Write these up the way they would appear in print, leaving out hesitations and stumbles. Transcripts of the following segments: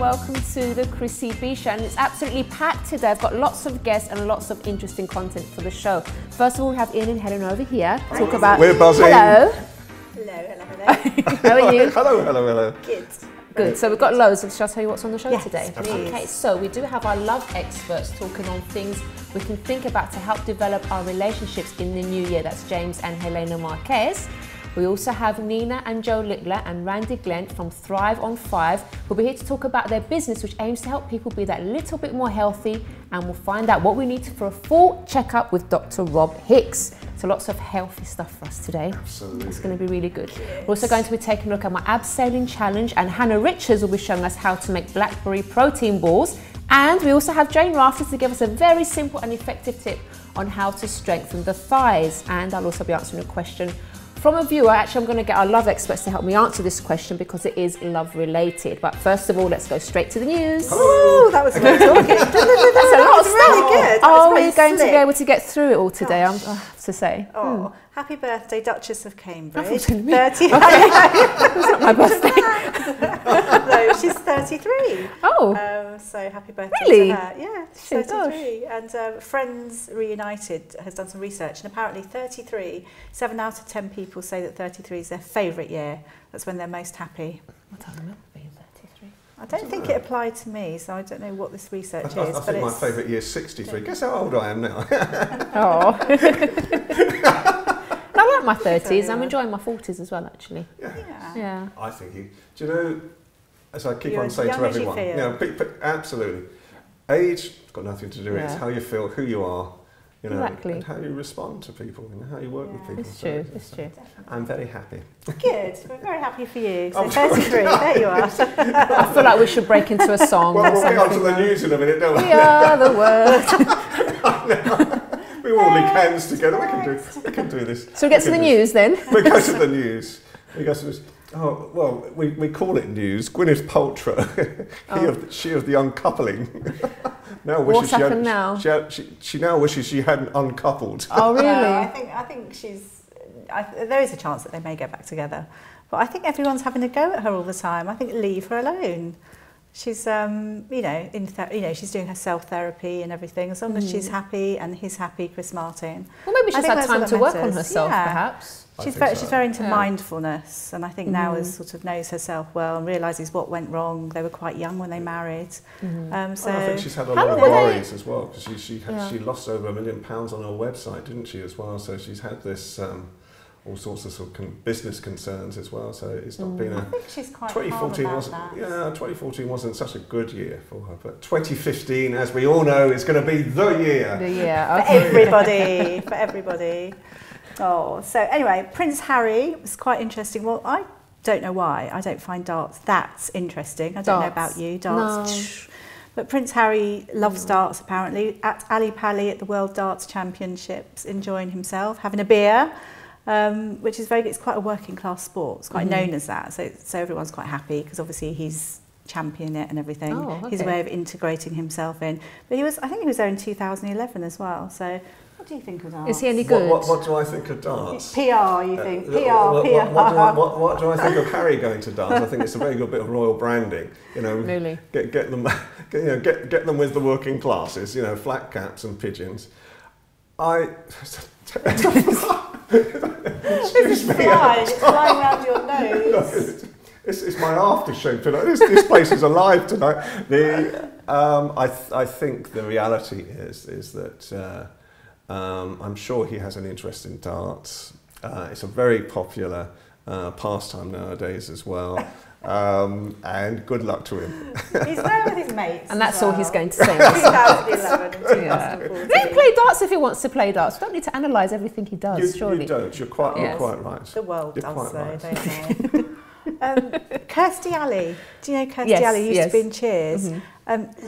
welcome to the Chrissy B Show, and it's absolutely packed today. I've got lots of guests and lots of interesting content for the show. First of all, we have Ian and Helen over here to talk about... We're buzzing. Hello. Hello, hello, hello. How are you? Hello, hello, hello. Good. Good, so we've got loads, and shall I tell you what's on the show today? Please. Okay, so we do have our love experts talking on things we can think about to help develop our relationships in the new year. That's James and Helena Marquez. We also have Nina and Joe Littler and Randi Glenn from Thrive on Five, who'll be here to talk about their business, which aims to help people be that little bit more healthy, and we'll find out what we need for a full checkup with Dr. Rob Hicks. So lots of healthy stuff for us today. Absolutely. It's going to be really good. Yes. We're also going to be taking a look at my abseiling challenge, and Hannah Richards will be showing us how to make blackberry protein balls. And we also have Jane Wrafter to give us a very simple and effective tip on how to strengthen the thighs. And I'll also be answering a question from a viewer. Actually, I'm going to get our love experts to help me answer this question because it is love related. But first of all, let's go straight to the news. Oh, that was good. That's a lot of stuff. Really good. Are we going to be able to get through it all today? I have to say. Oh, happy birthday, Duchess of Cambridge. 30. It's not my birthday. No, she's 33. Oh. So happy birthday to her. Yeah, she's 33. And Friends Reunited has done some research, and apparently 33, 7 out of 10 people say that 33 is their favourite year. That's when they're most happy. I don't remember being 33. I don't think it applied to me, so I don't know what this research is. I think my favourite year is 63. Guess how old I am now. Oh. I like my 30s. I'm enjoying my 40s as well, actually. Yeah. Yeah. I think you... Do you know, as I keep on saying to everyone... You know, absolutely. Age has got nothing to do with it. It's how you feel, who you are. You know, and how you respond to people and how you work with people. It's true, it's true. I'm very happy. Good, we're very happy for you. So 33, there you are. I feel like we should break into a song. Well, we'll get on to the news in a minute, don't we? We are the world. We all link hands together, we can do this. So we get to the news then? We go to the news. Oh, well, we call it news. Gwyneth Paltrow, she of the uncoupling. Now wishes she now wishes she hadn't uncoupled. Oh, really? I think she's... there is a chance that they may get back together. But I think everyone's having a go at her all the time. I think leave her alone. She's, you know, she's doing her self-therapy and everything. As long as she's happy and he's happy, Chris Martin. Well, maybe she's had time to work on herself, perhaps. She's very into mindfulness, and I think now has sort of knows herself well and realises what went wrong. They were quite young when they married. So I think she's had a lot of worries as well, because she lost over £1 million on her website, didn't she, as well? So she's had this all sorts of business concerns as well. So it's not been a... I think she's quite calm about that. Yeah, 2014 wasn't such a good year for her, but 2015, as we all know, is going to be the year. The year for everybody. For everybody. Oh, so anyway, Prince Harry was quite interesting. Well, I don't know why. I don't find darts that interesting. I don't know about you, darts. No. But Prince Harry loves darts, apparently. At Ali Pali at the World Darts Championships, enjoying himself, having a beer, which is very good. It's quite a working-class sport. It's quite known as that. So everyone's quite happy because obviously he's championing it and everything. He's a way of integrating himself in. But I think he was there in 2011 as well, so... What do you think of darts? Is he any good? What do I think of darts? PR, you think? PR. What do I think of Harry going to darts? I think it's a very good bit of royal branding. You know, really? get them with the working classes. You know, flat caps and pigeons. Excuse me. It's flying around your nose. It's my after show tonight. This place is alive tonight. I think the reality is that. I'm sure he has an interest in darts. It's a very popular pastime nowadays as well. And good luck to him. He's there with his mates. And that's all he's going to say. 2011. Let him play darts if he wants to play darts. We don't need to analyse everything he does, surely. You don't. You're quite right. The world does, though, don't they? Kirstie Alley, do you know Kirstie Alley? Used to be in Cheers.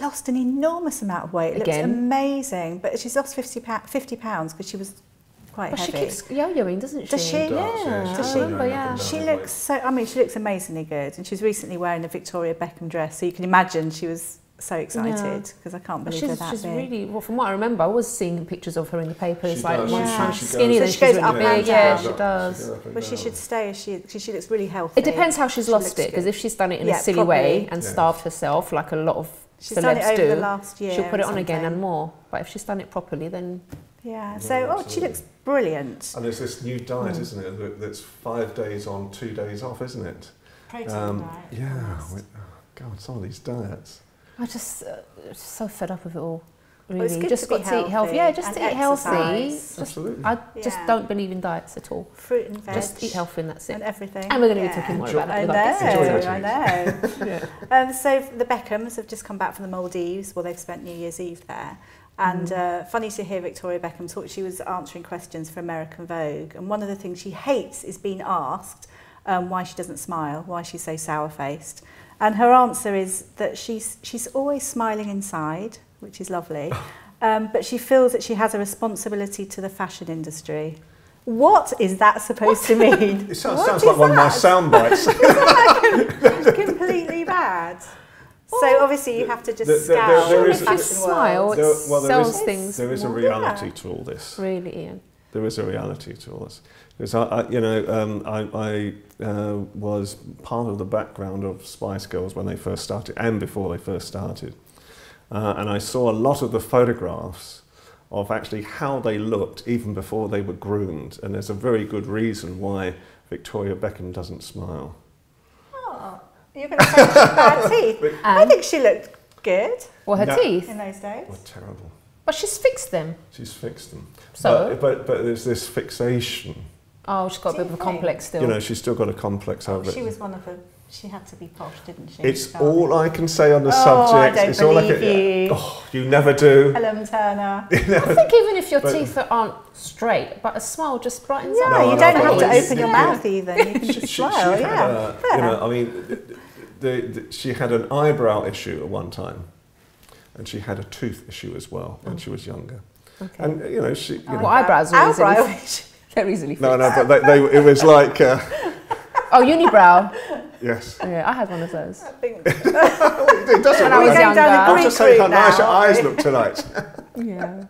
Lost an enormous amount of weight. It looks amazing, but she's lost 50 pounds because she was quite heavy. But she keeps yo-yoing, doesn't she? Does she? Yeah. Does she? She looks so. I mean, she looks amazingly good, and she's recently wearing a Victoria Beckham dress, so you can imagine she was so excited because I can't believe she's, that she's big. Really, well, from what I remember, I was seeing pictures of her in the paper. It's like she's skinny, so she goes up and down. Yeah, she does. But she should stay as she looks really healthy. It depends how she's lost it, because if she's done it in a silly way and starved herself, like a lot of celebs do, the last year she'll put it on again and more. But if she's done it properly, then so she looks brilliant. And it's this new diet, isn't it? That's 5 days on, 2 days off, isn't it? Protein diet. Yeah. God, some of these diets. I just so fed up with it all. Really, well, just got to eat healthy. Yeah, just eat healthy. Absolutely. I just don't believe in diets at all. Fruit and veg. Just eat healthy, and that's it. And everything. And we're going to be talking more about that. I know. So the Beckhams have just come back from the Maldives. Well, they've spent New Year's Eve there. And funny to hear Victoria Beckham talk. She was answering questions for American Vogue, and one of the things she hates is being asked why she doesn't smile, why she's so sour-faced. And her answer is that she's always smiling inside, which is lovely, but she feels that she has a responsibility to the fashion industry. What is that supposed to mean? It sounds like one of my sound bites. Completely bad. So obviously you have to just scowl. There is a smile. There is a reality to all this. Really, Ian. There is a reality to all this. Because I was part of the background of Spice Girls when they first started, and before they first started. And I saw a lot of the photographs of actually how they looked even before they were groomed. And there's a very good reason why Victoria Beckham doesn't smile. Oh, you're going to say she's bad teeth. I think she looked good. Well, her teeth in those days were terrible. But she's fixed them. She's fixed them. So, but there's this fixation. Oh, she's got a bit of a complex still. You know, she's still got a complex over it. She was one of them. She had to be posh, didn't she? It's all I can say on the subject. I don't believe you. Oh, you never do. Helen Turner. You know? I think even if your teeth aren't straight, but a smile just brightens up. No, you don't have to open your mouth either. You can just smile. She had an eyebrow issue at one time. And she had a tooth issue as well when she was younger. Okay. And you know, eyebrows are easily fixed. They're easily fixed. No, but it was like unibrow. Yes. Yeah, I had one of those. I think it doesn't. When I was younger, I'll just say how nice your eyes look tonight. Yeah.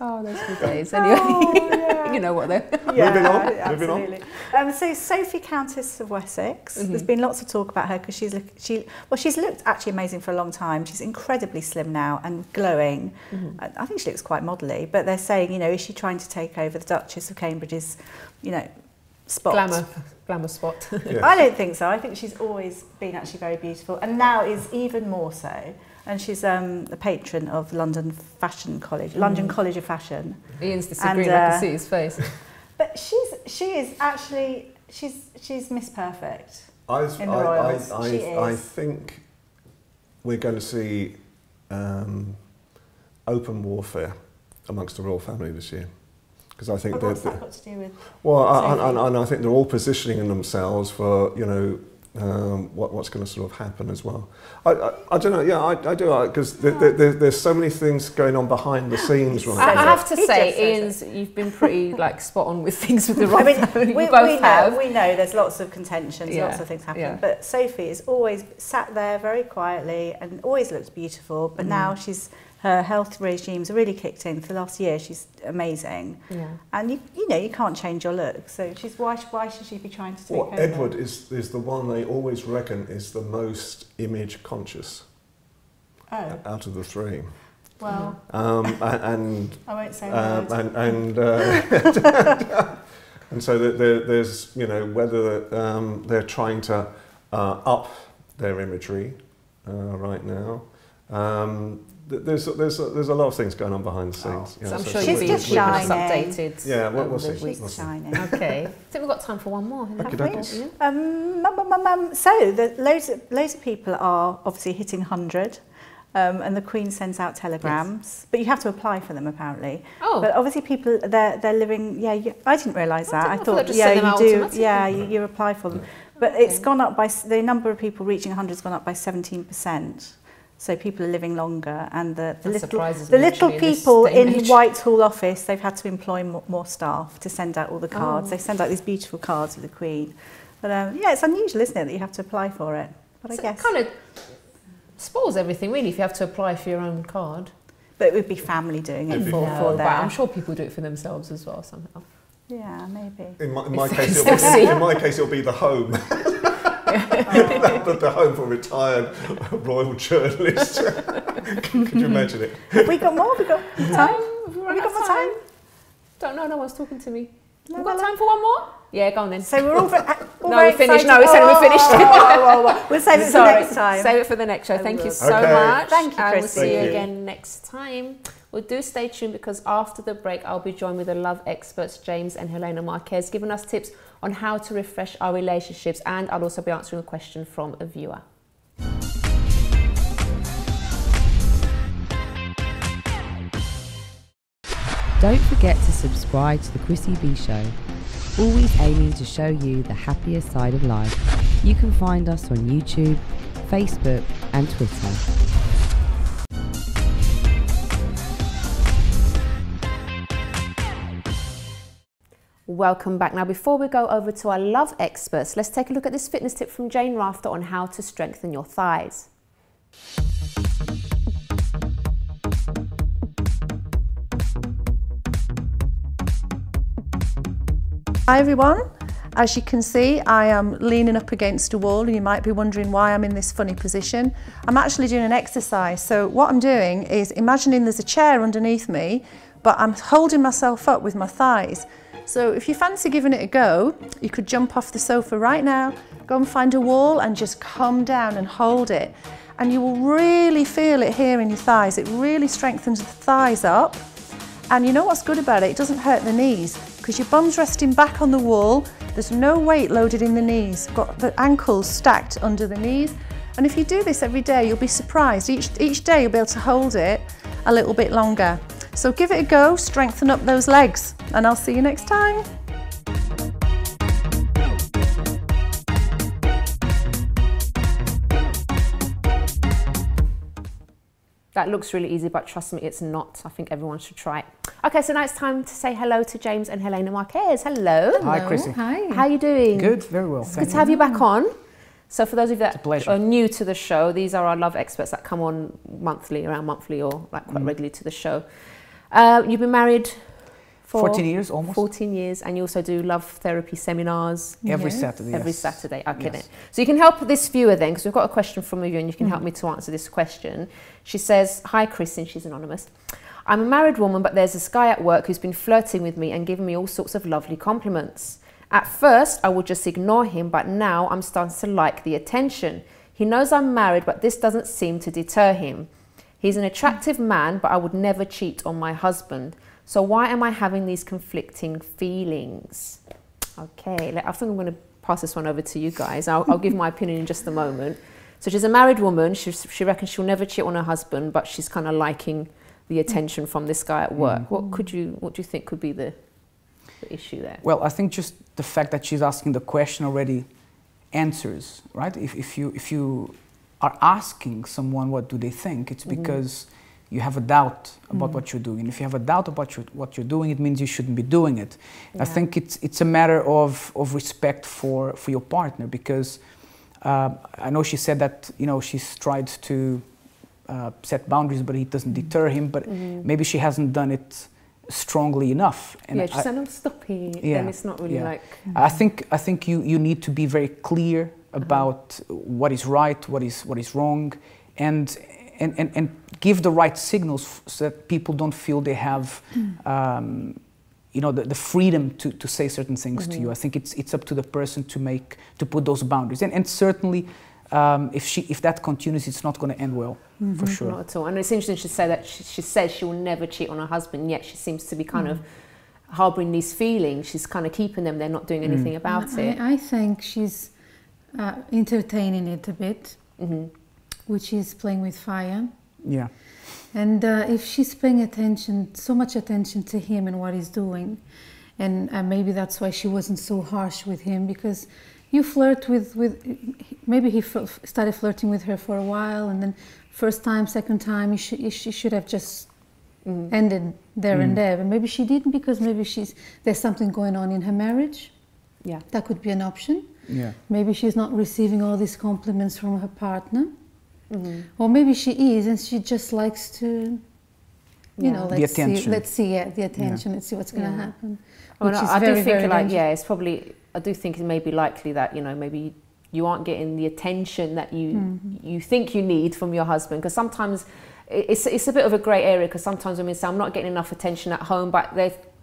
Oh, those good days. Anyway, you know what though. Yeah, moving on. So Sophie, Countess of Wessex. There's been lots of talk about her because she's looked actually amazing for a long time. She's incredibly slim now and glowing. I think she looks quite modelly. But they're saying, you know, is she trying to take over the Duchess of Cambridge's, you know, spot? Glamour spot. Yes. I don't think so. I think she's always been actually very beautiful, and now is even more so. And she's a patron of London College of Fashion. Ian's disagreeing. I can see his face. But she's Miss Perfect in the Royals. I think we're going to see open warfare amongst the royal family this year, because I think what's that got to do with? Well, I think they're all positioning themselves for, you know, what's going to sort of happen as well. I don't know, I do, because there's so many things going on behind the scenes right now. I have to say, Ian's, you've been pretty like spot on with things with the royal family. We know there's lots of contentions, lots of things happening, but Sophie is always sat there very quietly and always looks beautiful, but now her health regime's really kicked in. For the last year, she's amazing. Yeah. And you know, you can't change your look. So why should she be trying to take over? Well, Edward is the one they always reckon is the most image conscious out of the three. Well, and I won't say that. And so there's, you know, whether they're trying to up their imagery right now. There's a lot of things going on behind the scenes. So I'm sure she's just shining. Updated. Yeah, we'll see. She's shining. Okay. I think we've got time for one more. So loads of people are obviously hitting 100, and the Queen sends out telegrams, but you have to apply for them apparently. Oh. But obviously people they're living. Yeah, I didn't realise that. I thought you do. Yeah, you apply for them, but it's gone up by the number of people reaching 100 has gone up by 17%. So people are living longer, and the little people in Whitehall office, they've had to employ more staff to send out all the cards. They send out these beautiful cards with the Queen. But yeah, it's unusual, isn't it, that you have to apply for it? But I guess it kind of spoils everything, really, if you have to apply for your own card. But it would be family doing it for them. I'm sure people do it for themselves as well somehow. Yeah, maybe. In my case, it'll be the home. The home for retired royal journalists. Could you imagine it? Have we got more? Have we got time? Have we got more time? Don't know. No one's talking to me. We've got time for one more? Yeah, go on then. So we're all finished. No, we said we're finished. We'll save it for next time. Save it for the next show. Thank you so much. Thank you, Chris. And we'll see you again next time. Well, do stay tuned, because after the break, I'll be joined with the love experts, James and Helena Marquez, giving us tips on how to refresh our relationships. And I'll also be answering a question from a viewer. Don't forget to subscribe to the Chrissy B Show, always aiming to show you the happier side of life. You can find us on YouTube, Facebook and Twitter. Welcome back. Now, before we go over to our love experts, let's take a look at this fitness tip from Jane Wrafter on how to strengthen your thighs. Hi everyone, as you can see I am leaning up against a wall, and you might be wondering why I'm in this funny position. I'm actually doing an exercise, so what I'm doing is imagining there's a chair underneath me, but I'm holding myself up with my thighs. So if you fancy giving it a go, you could jump off the sofa right now, go and find a wall and just come down and hold it. And you will really feel it here in your thighs. It really strengthens the thighs up. And you know what's good about it? It doesn't hurt the knees, because your bum's resting back on the wall, there's no weight loaded in the knees, got the ankles stacked under the knees. And if you do this every day, you'll be surprised. Each day you'll be able to hold it a little bit longer. So give it a go, strengthen up those legs, and I'll see you next time. That looks really easy, but trust me, it's not. I think everyone should try it. Okay, so now it's time to say hello to James and Helena Marquez. Hello. Hi, Chrissy. Hi. How are you doing? Good, very well. It's good to have you back on. So for those of you that are new to the show, these are our love experts that come on monthly, around monthly or like quite regularly to the show. You've been married for 14 years almost. 14 years, and you also do love therapy seminars. Every Saturday. Okay, yes. So you can help this viewer then, because we've got a question from you, and you can help me to answer this question. She says, hi Chrissy, she's anonymous. I'm a married woman, but there's this guy at work who's been flirting with me and giving me all sorts of lovely compliments. At first, I would just ignore him, but now I'm starting to like the attention. He knows I'm married, but this doesn't seem to deter him. He's an attractive man, but I would never cheat on my husband. So why am I having these conflicting feelings? Okay, I think I'm going to pass this one over to you guys. I'll give my opinion in just a moment. So she's a married woman. She reckons she'll never cheat on her husband, but she's kind of liking the attention from this guy at work. What do you think could be the issue there? Well, I think just the fact that she's asking the question already answers, right? If you are asking someone what do they think, it's because you have a doubt about what you're doing. And if you have a doubt about what you're doing, it means you shouldn't be doing it. Yeah. I think it's a matter of respect for your partner, because I know she said that, you know, she's tried to set boundaries, but it doesn't deter him, but maybe she hasn't done it strongly enough. And yeah, she said, I'm stopping, then it's not really like... I think you need to be very clear about what is right, what is wrong, and give the right signals so that people don't feel they have, you know, the freedom to say certain things to you. I think it's up to the person to put those boundaries. And certainly, if that continues, it's not going to end well, for sure. Not at all. And it's interesting she said that she says she will never cheat on her husband, yet she seems to be kind of harbouring these feelings. She's kind of keeping them. They're not doing anything about it. I think she's entertaining it a bit, which is playing with fire. Yeah. And if she's paying attention, so much attention to him and what he's doing, and maybe that's why she wasn't so harsh with him, because you flirt with maybe he started flirting with her for a while, and then first time, second time, she should have just ended there and there. But maybe she didn't, because maybe there's something going on in her marriage. Yeah. That could be an option. Yeah. Maybe she's not receiving all these compliments from her partner. Mm-hmm. Or maybe she is, and she just likes to, you know, let's see the attention, let's see what's going to happen. Well, I do think it may be likely that, you know, maybe you aren't getting the attention that you you think you need from your husband, because sometimes it's a bit of a grey area, because sometimes women say, I'm not getting enough attention at home, but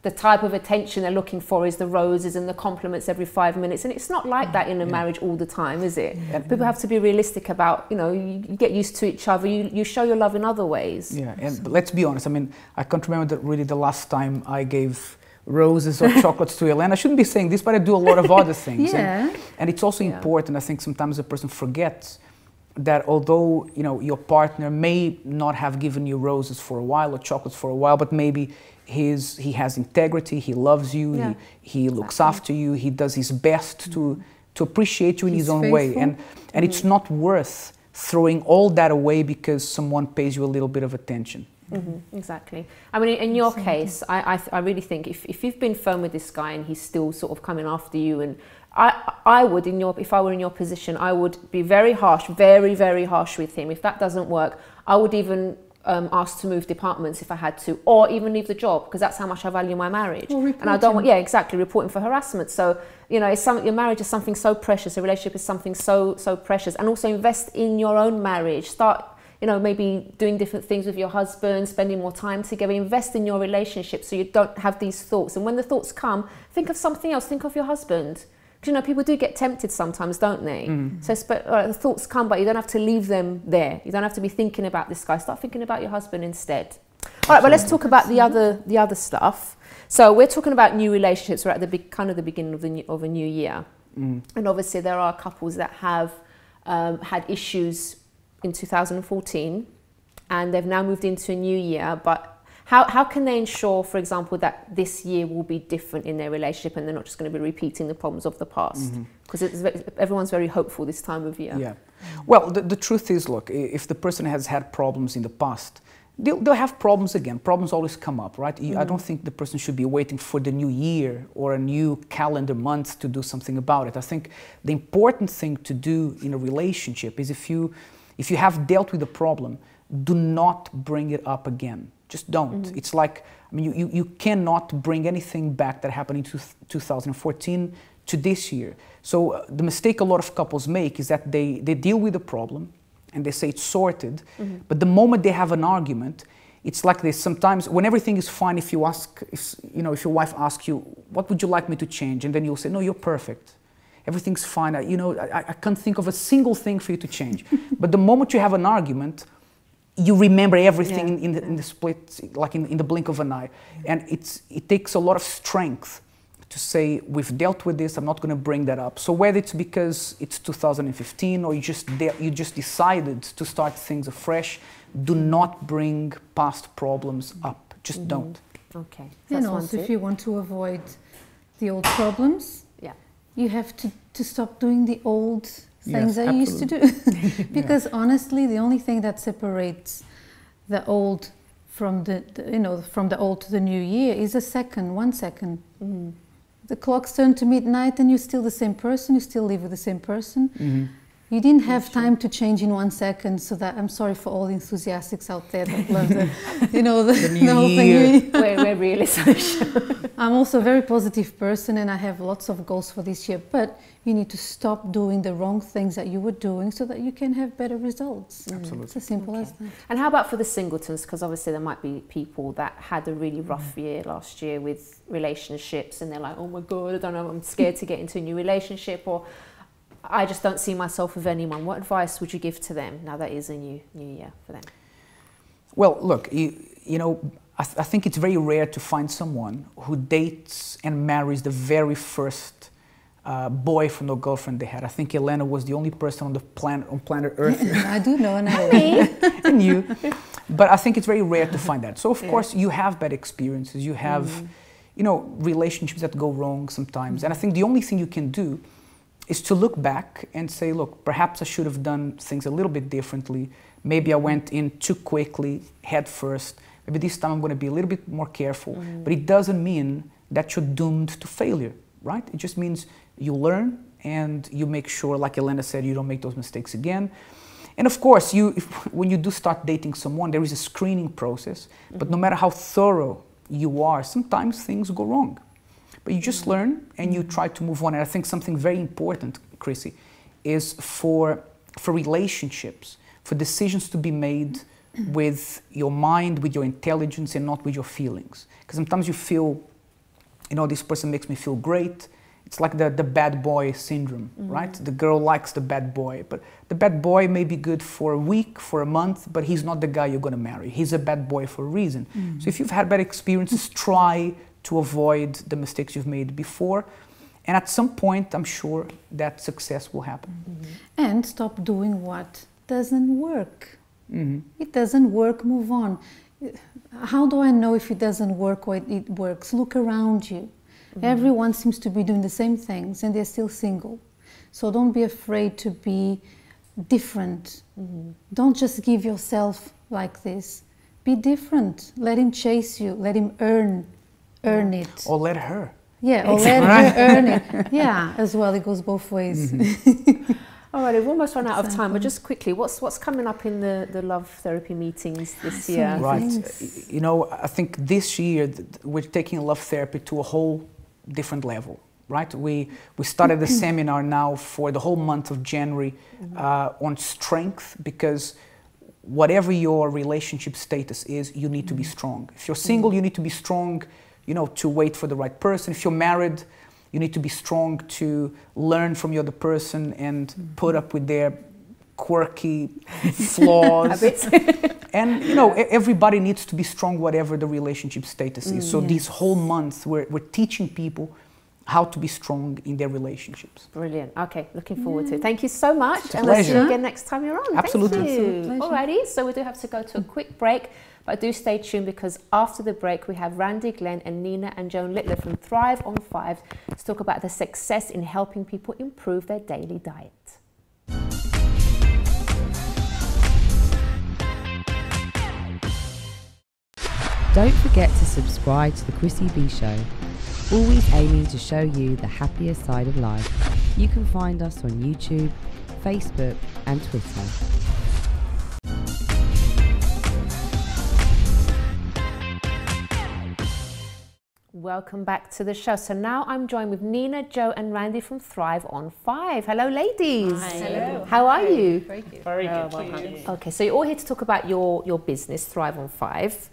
the type of attention they're looking for is the roses and the compliments every 5 minutes, and it's not like that in a marriage all the time, is it? Yeah. People have to be realistic about, you know, you get used to each other, you show your love in other ways. Yeah, and let's be honest, I mean, I can't remember really the last time I gave roses or chocolates to Helena. I shouldn't be saying this, but I do a lot of other things. And it's also important, I think sometimes a person forgets that although, you know, your partner may not have given you roses for a while or chocolates for a while, but maybe he has integrity, he loves you, he looks after you, he does his best to appreciate you in his own way. And it's not worth throwing all that away because someone pays you a little bit of attention. Mm-hmm. Exactly. I mean, in your case, I really think if you've been firm with this guy and he's still sort of coming after you, and I would, if I were in your position, I would be very harsh, very, very harsh with him. If that doesn't work, I would even ask to move departments if I had to, or even leave the job, because that's how much I value my marriage. And I don't want, reporting for harassment. So, you know, your marriage is something so precious, a relationship is something so precious. And also invest in your own marriage. Start, you know, maybe doing different things with your husband, spending more time together, invest in your relationship so you don't have these thoughts. And when the thoughts come, think of something else, think of your husband. You know, people do get tempted sometimes, don't they? So the thoughts come, but you don't have to leave them there. You don't have to be thinking about this guy. Start thinking about your husband instead. All right, but let's talk about the other stuff. So we're talking about new relationships. We're at the beginning of a new year, and obviously there are couples that have had issues in 2014, and they've now moved into a new year, but. How can they ensure, for example, that this year will be different in their relationship and they're not just going to be repeating the problems of the past? Because everyone's very hopeful this time of year. Yeah. Well, the truth is, look, if the person has had problems in the past, they'll have problems again. Problems always come up, right? I don't think the person should be waiting for the new year or a new calendar month to do something about it. I think the important thing to do in a relationship is if you have dealt with a problem, do not bring it up again. Just don't. It's like, I mean, you cannot bring anything back that happened in 2014 to this year. So the mistake a lot of couples make is that they deal with the problem and they say it's sorted, but the moment they have an argument, it's like this. Sometimes when everything is fine, if your wife asks you, what would you like me to change? And then you'll say, no, you're perfect. Everything's fine. I can't think of a single thing for you to change. But the moment you have an argument, you remember everything in the split, like in the blink of an eye. And it takes a lot of strength to say, we've dealt with this, I'm not going to bring that up. So whether it's because it's 2015 or you just decided to start things afresh, do not bring past problems up. Just don't. Okay. And also, if you want to avoid the old problems, you have to stop doing the old things I used to do. Because honestly, the only thing that separates the old from the old to the new year is one second. The clocks turn to midnight and you're still the same person, you still live with the same person. You didn't have time to change in 1 second, so that I'm sorry for all the enthusiasts out there that love the new year. We're really social. I'm also a very positive person and I have lots of goals for this year, but you need to stop doing the wrong things that you were doing so that you can have better results. Absolutely. It's as simple as that. And how about for the singletons? Because obviously there might be people that had a really rough year last year with relationships and they're like, oh my God, I don't know, I'm scared to get into a new relationship, or I just don't see myself with anyone. What advice would you give to them now that is a new year for them? Well, look, I think it's very rare to find someone who dates and marries the very first boyfriend or girlfriend they had. I think Helena was the only person on the planet Earth. I do know, and and you. But I think it's very rare to find that. So of course you have bad experiences. You have, relationships that go wrong sometimes. And I think the only thing you can do is to look back and say, look, perhaps I should have done things a little bit differently. Maybe I went in too quickly, head first. Maybe this time I'm going to be a little bit more careful. But it doesn't mean that you're doomed to failure, right? It just means you learn and you make sure, like Helena said, you don't make those mistakes again. And of course, when you do start dating someone, there is a screening process. But no matter how thorough you are, sometimes things go wrong. But you just learn and you try to move on. And I think something very important, Chrissy, is for relationships, for decisions to be made with your mind, with your intelligence, and not with your feelings. Because sometimes you feel, you know, this person makes me feel great. It's like the bad boy syndrome, right? The girl likes the bad boy, but the bad boy may be good for a week, for a month, but he's not the guy you're going to marry. He's a bad boy for a reason. So if you've had bad experiences, try to avoid the mistakes you've made before. And at some point, I'm sure that success will happen. And stop doing what doesn't work. It doesn't work, move on. How do I know if it doesn't work or it works? Look around you. Everyone seems to be doing the same things and they're still single. So don't be afraid to be different. Don't just give yourself like this. Be different. Let him chase you. Let him earn it. Or let her. Yeah, or let her earn it. Yeah, as well. It goes both ways. All right, we've almost run out of time, but just quickly, what's coming up in the love therapy meetings this year? Right, you know, I think this year we're taking love therapy to a whole different level, right? We started a seminar now for the whole month of January on strength, because whatever your relationship status is, you need to be strong. If you're single, you need to be strong, you know, to wait for the right person. If you're married, you need to be strong to learn from the other person and put up with their quirky flaws. And, you know, everybody needs to be strong, whatever the relationship status is. So this whole month, we're teaching people how to be strong in their relationships. Brilliant. Okay, looking forward to it. Thank you so much. And we'll see you again next time you're on. Absolutely. Thank you. Alrighty, so we do have to go to a quick break. But do stay tuned, because after the break, we have Randi Glenn and Nina and Jane Littler from Thrive on Five to talk about the success in helping people improve their daily diet. Don't forget to subscribe to The Chrissy B Show, always aiming to show you the happier side of life. You can find us on YouTube, Facebook and Twitter. Welcome back to the show. So now I'm joined with Nina, Joe and Randi from Thrive on Five. Hello, ladies. Hi. Hello. How are you? Very good. Very good. Well, okay, so you're all here to talk about your business, Thrive on Five.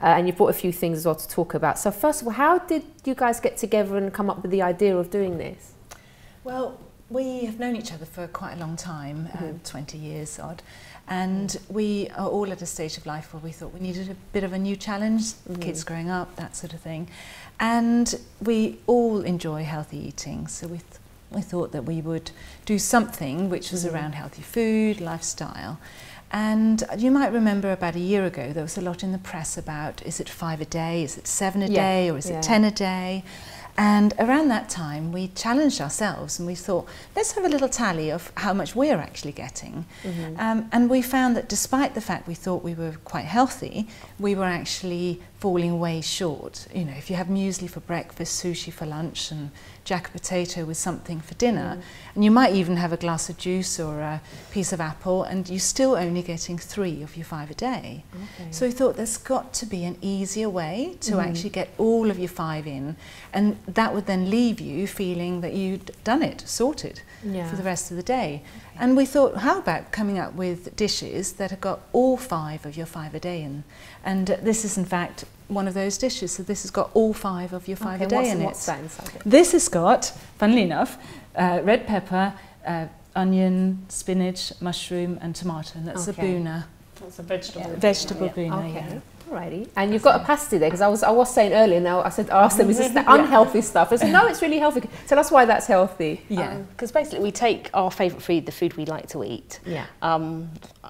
And you brought a few things as well to talk about. So first of all, how did you guys get together and come up with the idea of doing this? Well, we have known each other for quite a long time, 20 years odd. And we are all at a stage of life where we thought we needed a bit of a new challenge, kids growing up, that sort of thing. And we all enjoy healthy eating, so we thought that we would do something which was around healthy food, lifestyle. And you might remember about a year ago, there was a lot in the press about, is it 5 a day, is it 7 a day, or is it 10 a day? And around that time, we challenged ourselves and we thought, let's have a little tally of how much we're actually getting. And we found that despite the fact we thought we were quite healthy, we were actually falling way short. You know, if you have muesli for breakfast, sushi for lunch, and jack potato with something for dinner, and you might even have a glass of juice or a piece of apple, and you're still only getting 3 of your 5 a day. So we thought there's got to be an easier way to actually get all of your 5 in, and that would then leave you feeling that you'd done it, sorted, for the rest of the day. And we thought, how about coming up with dishes that have got all 5 of your 5 a day in? And this is, in fact, one of those dishes. So this has got all 5 of your 5 a day in it. What's that inside it? This has got, funnily enough, red pepper, onion, spinach, mushroom and tomato. And that's a boona. That's a vegetable. Vegetable boona, Alrighty. And you've got a pasta there, because I was saying earlier, now I said, I asked them, is this the unhealthy stuff? I said, no, it's really healthy. So that's why that's healthy. Yeah. Because basically we take our favourite food, the food we like to eat,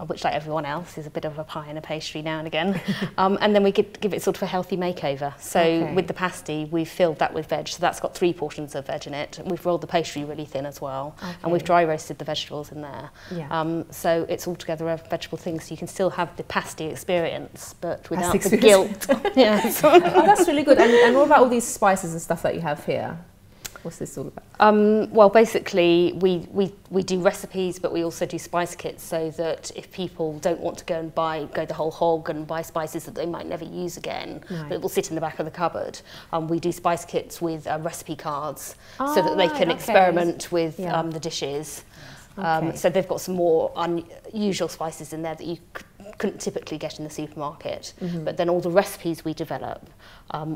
which like everyone else is a bit of a pie and a pastry now and again, and then we give it sort of a healthy makeover. So with the pasty, we've filled that with veg, so that's got 3 portions of veg in it. We've rolled the pastry really thin as well, and we've dry roasted the vegetables in there. So it's all together a vegetable thing, so you can still have the pasty experience, but without the guilt. Oh, that's really good. And what about all these spices and stuff that you have here? What's this all about? Well, basically, we do recipes, but we also do spice kits, so that if people don't want to go and go the whole hog and buy spices that they might never use again, right, but will sit in the back of the cupboard, we do spice kits with recipe cards, oh, so that they can experiment with the dishes. Okay. So they've got some more unusual spices in there that you couldn't typically get in the supermarket. Mm-hmm. But then all the recipes we develop,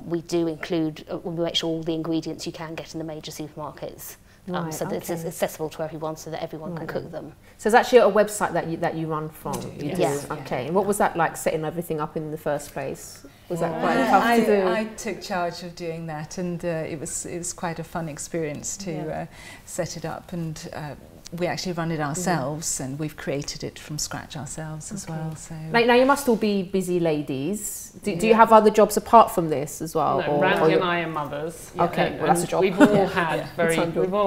we do include, we make sure all the ingredients you can get in the major supermarkets. Right, so that it's accessible to everyone, so that everyone can cook them. So it's actually a website that you run from. Yes. Yes. Okay. And what was that like, setting everything up in the first place? Was that quite tough to do? I took charge of doing that, and it was quite a fun experience to set it up, and we actually run it ourselves, and we've created it from scratch ourselves as well. So now you must all be busy ladies. Do you have other jobs apart from this as well? No, Randi and I are mothers. Okay, well, that's a job. We've all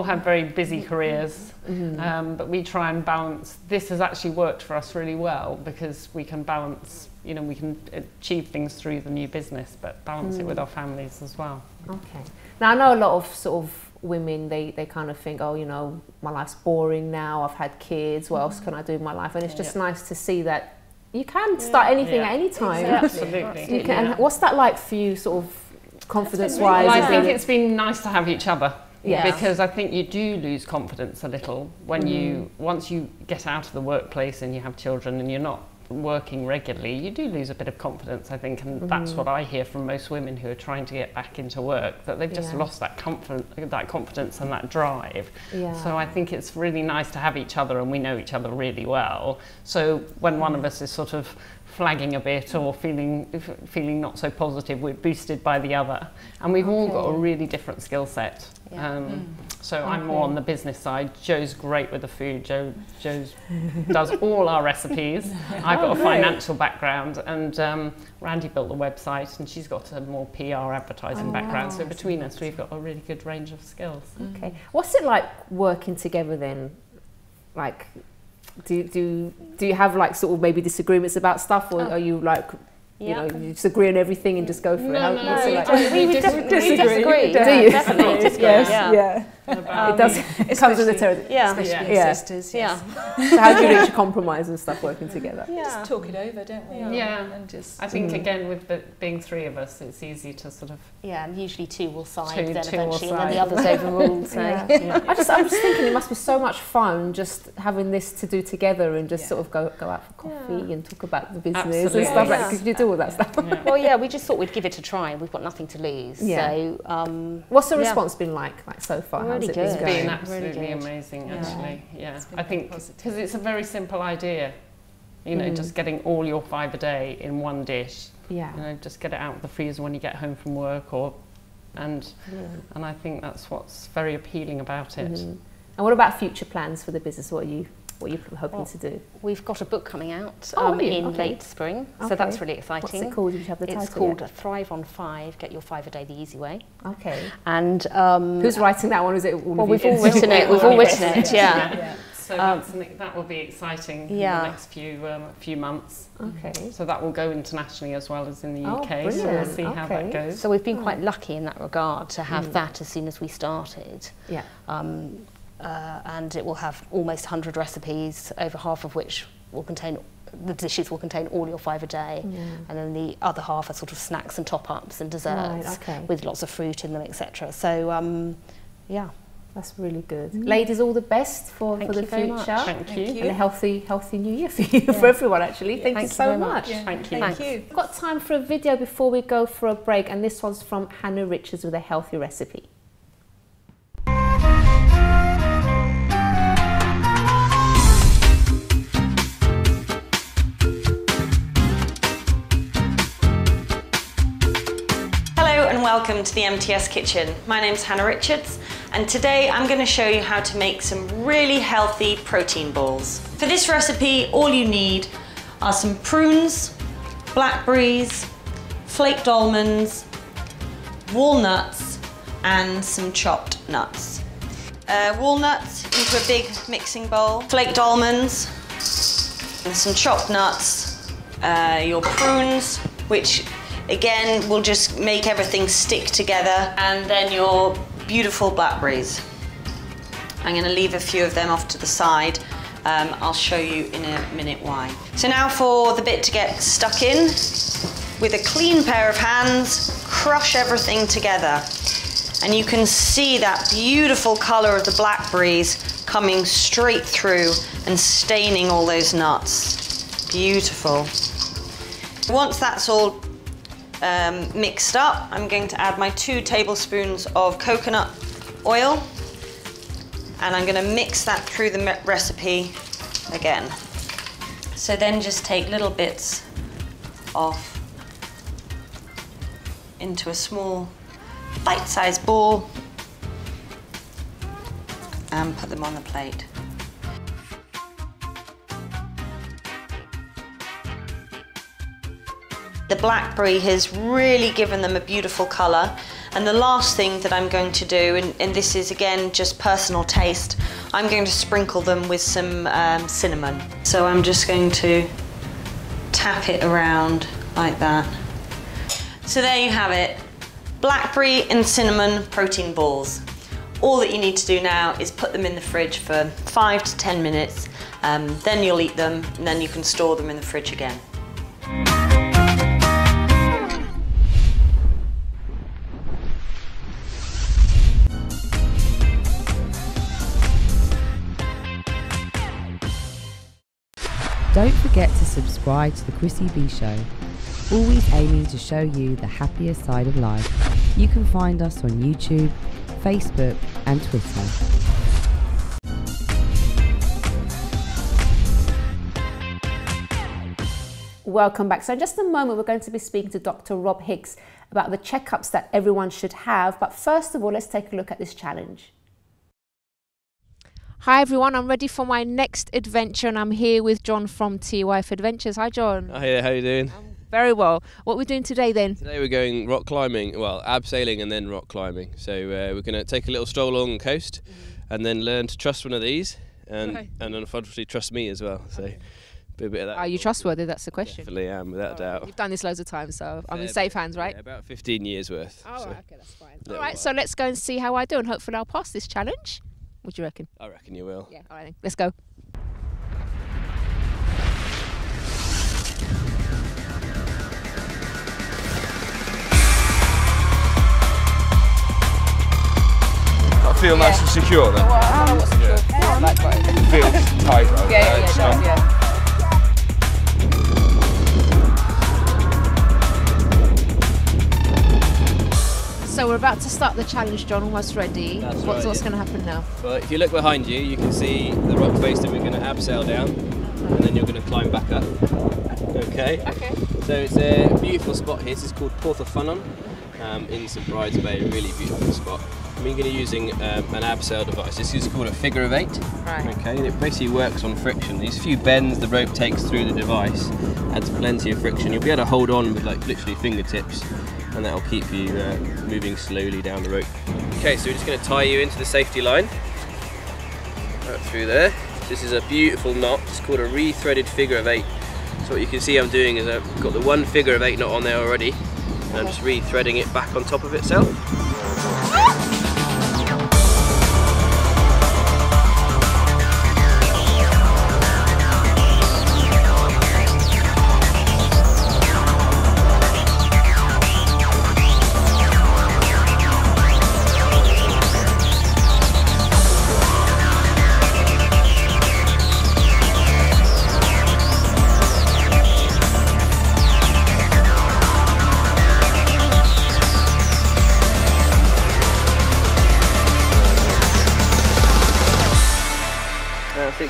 had very busy careers, but we try and balance. This has actually worked for us really well, because we can balance. We can achieve things through the new business, but balance it with our families as well. Okay. Now I know a lot of sort of women, they kind of think, oh, my life's boring now, I've had kids, what else can I do in my life? And it's just nice to see that you can start anything at any time. Exactly. Absolutely. And what's that like for you, sort of confidence-wise? Well, I think it's been nice to have each other. Yeah. Because I think you do lose confidence a little when once you get out of the workplace and you have children and you're not working regularly, you do lose a bit of confidence, I think, and that's what I hear from most women who are trying to get back into work, that they've just lost that confidence and that drive. So I think it's really nice to have each other, and we know each other really well, so when one of us is sort of flagging a bit or feeling not so positive, we're boosted by the other, and we've all got a really different skill set. So I'm more on the business side. Jo's great with the food. Jo's does all our recipes. I've got a financial background, and Randi built the website, and she's got a more PR advertising background. So between us, we've got a really good range of skills. Okay, what's it like working together then? Like, do you have like sort of maybe disagreements about stuff, or are you like? You disagree on everything and just go for it. We disagree. Do you? Definitely disagree. It comes with the territory. Especially sisters. So how do you reach a compromise and stuff working together? Just talk it over, don't we? And just. I think again, with being three of us, it's easy to sort of. Yeah, and usually two will side then eventually, and then the others overruled. I'm just thinking it must be so much fun just having this to do together and just sort of go out for coffee and talk about the business and stuff like that. You do all that stuff. Well, we just thought we'd give it a try, and we've got nothing to lose. So, what's the response been like so far? Really good. It's been absolutely amazing, actually. I think because it's a very simple idea, just getting all your five a day in one dish. Just get it out of the freezer when you get home from work, and I think that's what's very appealing about it. And what about future plans for the business? What are you hoping to do? We've got a book coming out in late spring, so that's really exciting. What's it called? Did you have the title? It's called Thrive on Five, Get Your Five a Day the Easy Way. Okay. And who's writing that one? Is it all of you? We've all written it. We've all written it. Yeah. So that will be exciting in the next few months. Okay. So that will go internationally as well as in the UK. So we'll see how that goes. So we've been quite lucky in that regard to have that as soon as we started. Yeah. And it will have almost 100 recipes, over half of which will contain, the dishes will contain all your five a day, and then the other half are sort of snacks and top-ups and desserts with lots of fruit in them, etc. So, that's really good. Ladies, all the best for the future. Thank you. And a healthy new year for you, for everyone, actually. Thank you so much. Yeah. Thank you. We've got time for a video before we go for a break, and this one's from Hannah Richards with a healthy recipe. Welcome to the MTS Kitchen. My name's Hannah Richards, and today I'm going to show you how to make some really healthy protein balls. For this recipe, all you need are some prunes, blackberries, flaked almonds, walnuts, and some chopped nuts. Walnuts into a big mixing bowl, flaked almonds, and some chopped nuts, your prunes, which again, we'll just make everything stick together, and then your beautiful blackberries. I'm going to leave a few of them off to the side. I'll show you in a minute why. So now for the bit to get stuck in. With a clean pair of hands, crush everything together. And you can see that beautiful colour of the blackberries coming straight through and staining all those nuts. Beautiful. Once that's all mixed up, I'm going to add my 2 tablespoons of coconut oil, and I'm going to mix that through the recipe again. So then just take little bits off into a small bite-sized ball and put them on the plate. The blackberry has really given them a beautiful colour, and the last thing that I'm going to do, and this is again just personal taste, I'm going to sprinkle them with some cinnamon. So I'm just going to tap it around like that. So there you have it, blackberry and cinnamon protein balls. All that you need to do now is put them in the fridge for 5 to 10 minutes, then you'll eat them, and then you can store them in the fridge again. Don't forget to subscribe to the Chrissy B Show, always aiming to show you the happier side of life. You can find us on YouTube, Facebook and Twitter. Welcome back. So in just a moment we're going to be speaking to Dr. Rob Hicks about the checkups that everyone should have, but first of all let's take a look at this challenge. Hi everyone, I'm ready for my next adventure and I'm here with John from T-Wife Adventures. Hi John. Hi there, how are you doing? I'm very well. What are we doing today then? Today we're going rock climbing, well abseiling and then rock climbing. So we're going to take a little stroll along the coast and then learn to trust one of these and unfortunately trust me as well. So a bit of that. Are you trustworthy? That's the question. Definitely am, without doubt. You've done this loads of times, so I'm in safe hands, right? Yeah, about 15 years worth. Oh, so. Right, okay, that's fine. All right, so let's go and see how I do and hopefully I'll pass this challenge. What do you reckon? I reckon you will. Yeah, all right then. Let's go. I feel nice and secure then. Oh, wow. Yeah. It feels tight though. Yeah, it does, yeah. So we're about to start the challenge, John, almost ready. That's what's going to happen now? Well, if you look behind you, you can see the rock face that we're going to abseil down, and then you're going to climb back up. Okay. Okay. So it's a beautiful spot here. This is called Porth a Fanon in Surprise Bay. Really beautiful spot. We're going to be using an abseil device. This is called a figure of 8. Right. Okay. And it basically works on friction. These few bends the rope takes through the device adds plenty of friction. You'll be able to hold on with like literally fingertips, and that'll keep you moving slowly down the rope. Okay, so we're just going to tie you into the safety line, right through there. This is a beautiful knot, it's called a re-threaded figure of 8. So what you can see I'm doing is I've got the one figure of 8 knot on there already, and I'm just re-threading it back on top of itself.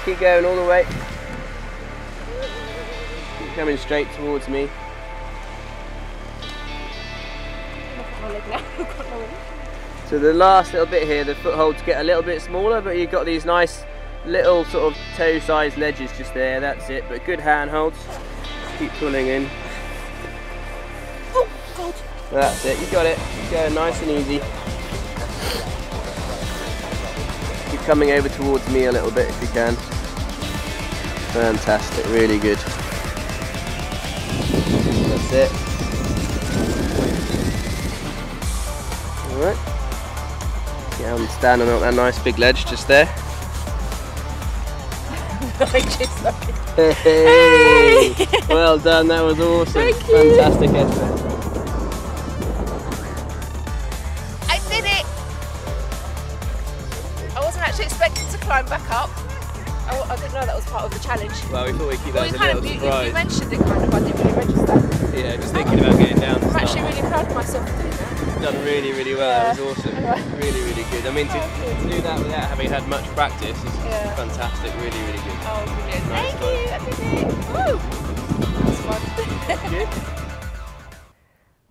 Keep going all the way. Keep coming straight towards me. So the last little bit here, the footholds get a little bit smaller, but you've got these nice little sort of toe-sized ledges just there. That's it. But good handholds. Keep pulling in. Oh God! That's it. You got it. Keep going nice and easy. Keep coming over towards me a little bit if you can. Fantastic, really good. That's it. Alright. and standing on that nice big ledge just there. Hey. Hey. Well done, that was awesome. Thank you. Fantastic effort. I did it! I wasn't actually expecting to climb back up. I didn't know that was part of the challenge. Well, we thought we'd keep that as a little surprise. You mentioned it kind of, I didn't really register. Yeah, just thinking about getting down. I'm actually really proud of myself for doing that. You've done really, really well. Yeah. That was awesome. Yeah. Really, really good. I mean, to do that without having had much practice is fantastic. Really, really good. Oh, brilliant. Nice. Thank you. Woo! That's fun. Good.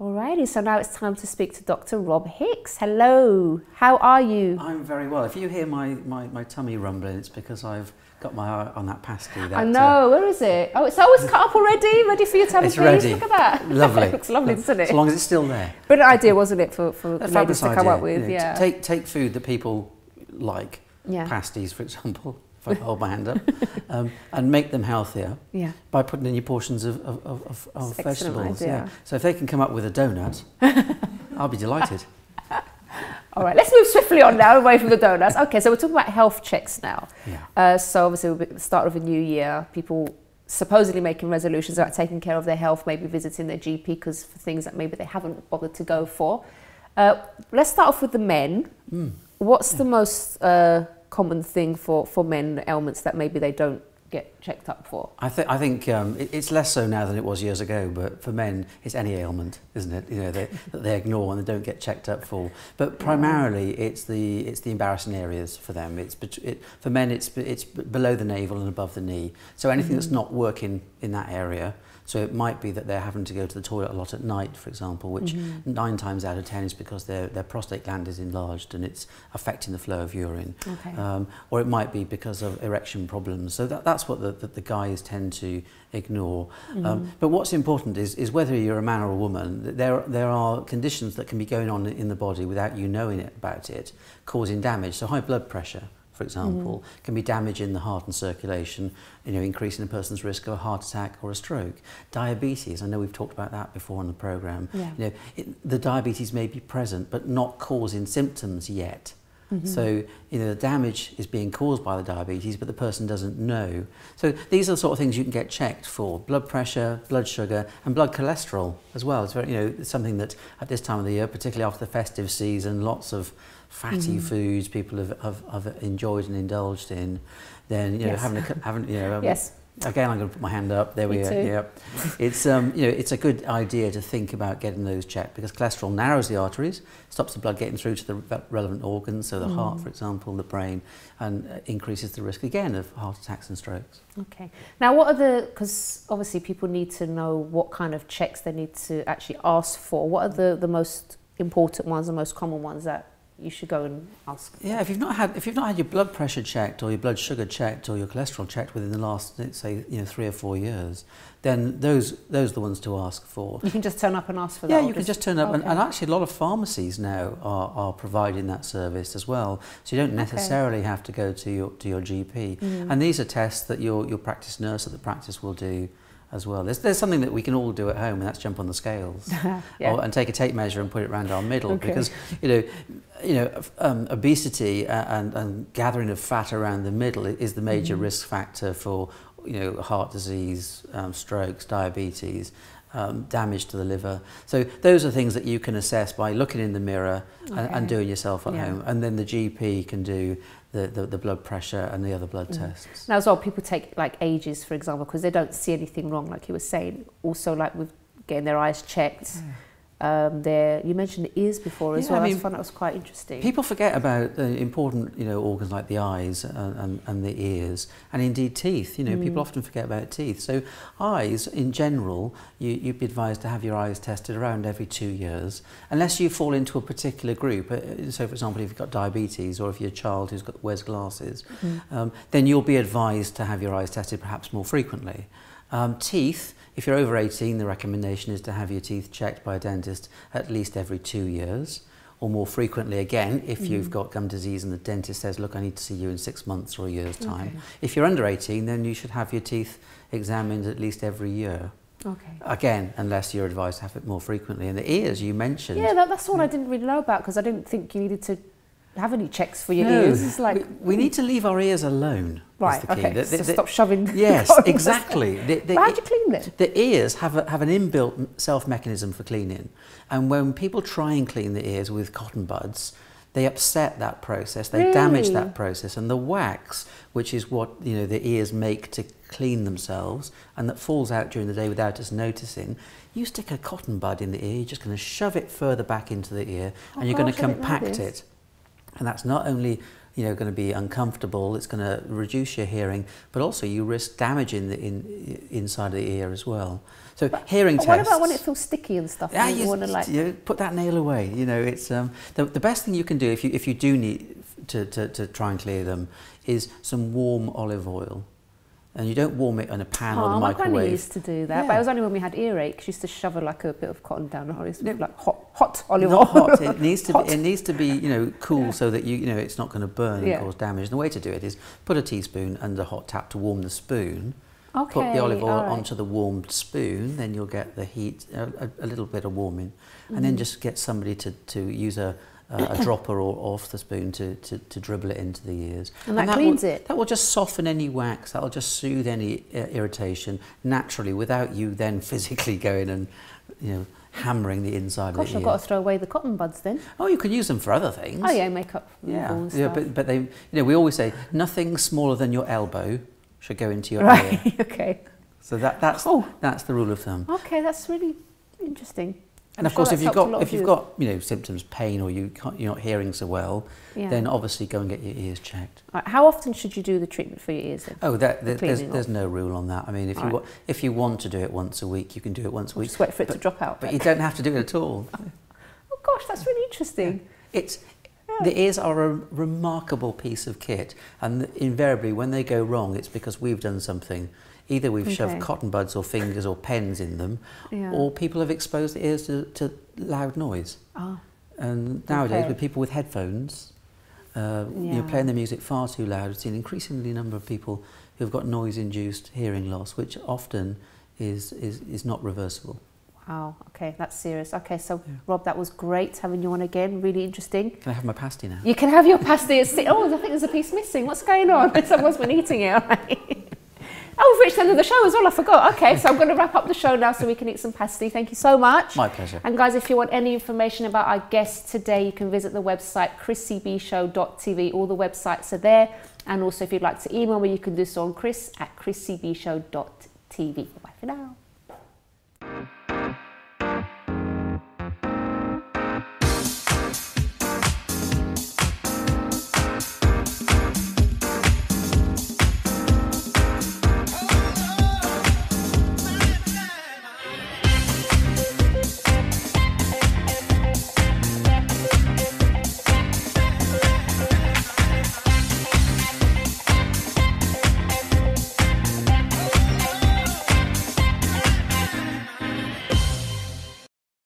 Alrighty, so now it's time to speak to Dr. Rob Hicks. Hello, how are you? I'm very well. If you hear my tummy rumbling, it's because I've got my eye on that pasty. That, I know, where is it? Oh, it's always cut up already, ready for you to have a taste. Look at that. Lovely. It looks lovely, doesn't it? As long as it's still there. Brilliant idea, wasn't it, for ladies to come up with? Yeah. Take food that people like, pasties, for example. If I hold my hand up, and make them healthier by putting in your portions of vegetables. Yeah. So if they can come up with a donut, I'll be delighted. All right, let's move swiftly on now away from the donuts. Okay, so we're talking about health checks now. Yeah. So obviously we'll be at the start of a new year, people supposedly making resolutions about taking care of their health, maybe visiting their GP because for things that maybe they haven't bothered to go for. Let's start off with the men. Mm. What's the most... common thing for men, ailments that maybe they don't get checked up for? I think it's less so now than it was years ago, but for men it's any ailment, isn't it? You know, that they ignore and they don't get checked up for. But primarily it's the embarrassing areas for them. For men it's below the navel and above the knee. So anything that's not working in that area. So it might be that they're having to go to the toilet a lot at night, for example, which 9 times out of 10 is because their prostate gland is enlarged and it's affecting the flow of urine. Okay. Or it might be because of erection problems. So that's what the guys tend to ignore. But what's important is whether you're a man or a woman, there are conditions that can be going on in the body without you knowing about it, causing damage. So high blood pressure, for example, can be damaging the heart and circulation, you know, increasing a person's risk of a heart attack or a stroke. Diabetes, I know we've talked about that before on the programme. Yeah. You know, the diabetes may be present but not causing symptoms yet. So, you know, the damage is being caused by the diabetes, but the person doesn't know. So these are the sort of things you can get checked for: blood pressure, blood sugar, and blood cholesterol as well. It's very, you know, something that at this time of the year, particularly after the festive season, lots of fatty foods people have enjoyed and indulged in. Then, you know, Again, I'm going to put my hand up. There we go. Yep. It's you know, it's a good idea to think about getting those checked because cholesterol narrows the arteries, stops the blood getting through to the relevant organs, so the heart, for example, the brain, and increases the risk again of heart attacks and strokes. Okay. Now, what are the? Because obviously, people need to know what kind of checks they need to actually ask for. What are the most important ones, the most common ones that you should go and ask? Yeah, if you've not had your blood pressure checked or your blood sugar checked or your cholesterol checked within the last, let's say, you know, 3 or 4 years, then those are the ones to ask for. You can just turn up and ask for that? Yeah, you can just turn up and actually a lot of pharmacies now are providing that service as well. So you don't necessarily have to go to your GP. And these are tests that your practice nurse at the practice will do as well. There's something that we can all do at home, and that's jump on the scales and take a tape measure and put it around our middle because, you know, obesity and gathering of fat around the middle is the major risk factor for, you know, heart disease, strokes, diabetes, damage to the liver. So those are things that you can assess by looking in the mirror and doing yourself at home, and then the GP can do the blood pressure and the other blood tests. Now as well, people take like ages, for example, because they don't see anything wrong, like you were saying. Also, like with getting their eyes checked. You mentioned the ears before as well. I mean, I found that was quite interesting. People forget about important, you know, organs like the eyes and the ears, and indeed teeth. You know, people often forget about teeth. So eyes, in general, you'd be advised to have your eyes tested around every 2 years, unless you fall into a particular group. So, for example, if you've got diabetes or if you're a child who wears glasses, then you'll be advised to have your eyes tested perhaps more frequently. Teeth. If you're over 18, the recommendation is to have your teeth checked by a dentist at least every 2 years, or more frequently again if you've got gum disease and the dentist says, look, I need to see you in 6 months or a year's time. If you're under 18, then you should have your teeth examined at least every year. Again, unless you're advised to have it more frequently. And the ears you mentioned. Yeah, that's one I didn't really know about because I didn't think you needed to have any checks for your ears. It's like, we need to leave our ears alone. Right, the key. Okay, so stop shoving. Yes, exactly. How do you clean them? The ears have an inbuilt self-mechanism for cleaning. And when people try and clean the ears with cotton buds, they upset that process, they damage that process. And the wax, which is what the ears make to clean themselves, and that falls out during the day without us noticing, you stick a cotton bud in the ear, you're just going to shove it further back into the ear, and you're going to compact it. And that's not only going to be uncomfortable, it's going to reduce your hearing, but also you risk damaging the inside of the ear as well. So hearing tests. What about when it feels sticky and stuff? Yeah, you want to put that nail away. It's the best thing you can do if you do need to try and clear them is some warm olive oil. And you don't warm it on a pan or the microwave. My granny used to do that, but it was only when we had earaches. She used to shovel like a bit of cotton down her ears, like hot olive oil. Not hot. It needs to be. It needs to be, cool, so that it's not going to burn and cause damage. And the way to do it is put a teaspoon under hot tap to warm the spoon. Okay. Put the olive oil onto the warmed spoon, then you'll get the heat, a little bit of warming, and then just get somebody to use a dropper or off the spoon to dribble it into the ears. And that cleans it. That will just soften any wax, that will just soothe any irritation naturally without you then physically going and hammering the inside of the ear. Gosh, I've got to throw away the cotton buds then. Oh, you can use them for other things. Oh yeah, makeup. Yeah, but they, we always say nothing smaller than your elbow should go into your ear. Okay. So that's the rule of thumb. Okay, that's really interesting. And of course, if you've got symptoms, pain, or you're not hearing so well, then obviously go and get your ears checked. Right. How often should you do the treatment for your ears then? Oh, there's no rule on that. I mean, if you want to do it once a week, you can do it once a week. Just wait for it to drop out. But you don't have to do it at all. Oh gosh, that's really interesting. The ears are a remarkable piece of kit, and invariably when they go wrong, it's because we've done something. Either we've shoved cotton buds or fingers or pens in them, or people have exposed the ears to loud noise. And nowadays, with people with headphones, playing their music far too loud, we've seen increasingly a number of people who've got noise-induced hearing loss, which often is not reversible. Wow, okay, that's serious. Okay, so Rob, that was great having you on again, really interesting. Can I have my pasty now? You can have your pasty. Oh, I think there's a piece missing. What's going on? Someone's been eating it, Oh, we've reached the end of the show as well, I forgot. Okay, so I'm going to wrap up the show now so we can eat some pasty. Thank you so much. My pleasure. And guys, if you want any information about our guests today, you can visit the website chrissybshow.tv. All the websites are there. And also, if you'd like to email me, you can do so on chris@chrissybshow.tv. Bye for now.